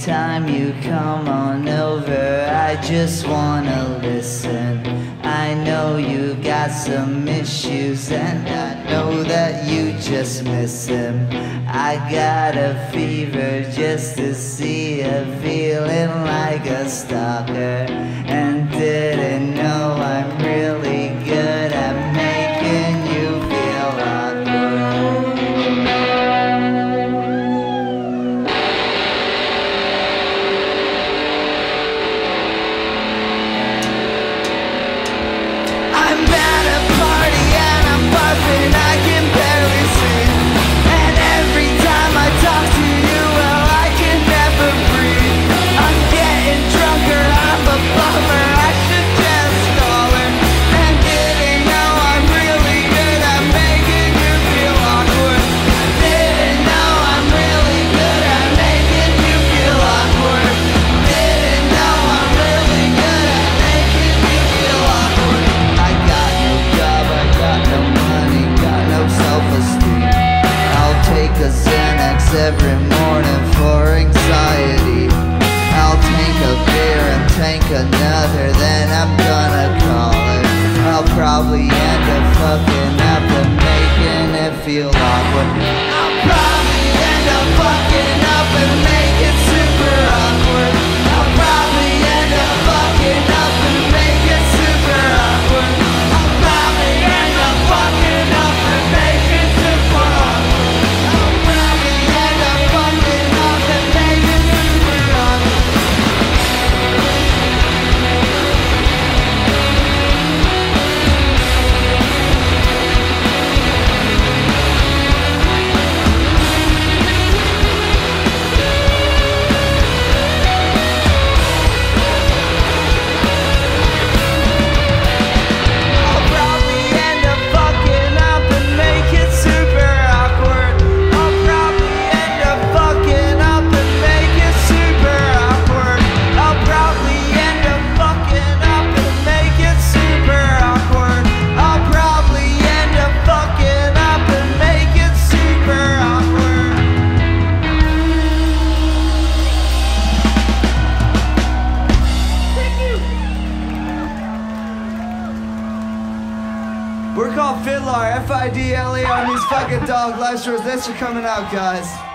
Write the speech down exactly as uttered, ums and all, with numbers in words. time you come on over, I just wanna listen. I know you got some issues, and I know that you just miss him. I got a fever just to see her, feeling like a stalker, and didn't know I'm really good at making you feel awkward. I'm at a party and I'm buzzing, I can barely see, and every time I talk to you, well, I can never breathe. I'm getting drunker, I'm a bummer, I should just call her, and didn't know I'm really good at making you feel awkward. Didn't know I'm really good at making you feel awkward. Didn't know I'm really good at making you feel awkward. I got no job, I got no money, got no self-esteem. I'll take a Xanax every morning for anxiety. I'll take a beer and take another, then I'm gonna call it. I'll probably end up fucking up and making it feel awkward. I'll probably end up fucking up and make it super awkward. I'll probably end up fucking up and make it super awkward. I'll probably end up fucking up and make it super awkward. I'll probably end up fucking up and make it super awkward. I'll probably end up fucking up and make it super awkward. I'll probably end up fucking up and make it super awkward. I'll probably end up fucking up and make it super awkward. I'll probably end up fucking up and make it super awkward. We're called Fidlar, F I D L E on these fucking dog live shows. Thanks for coming out, guys.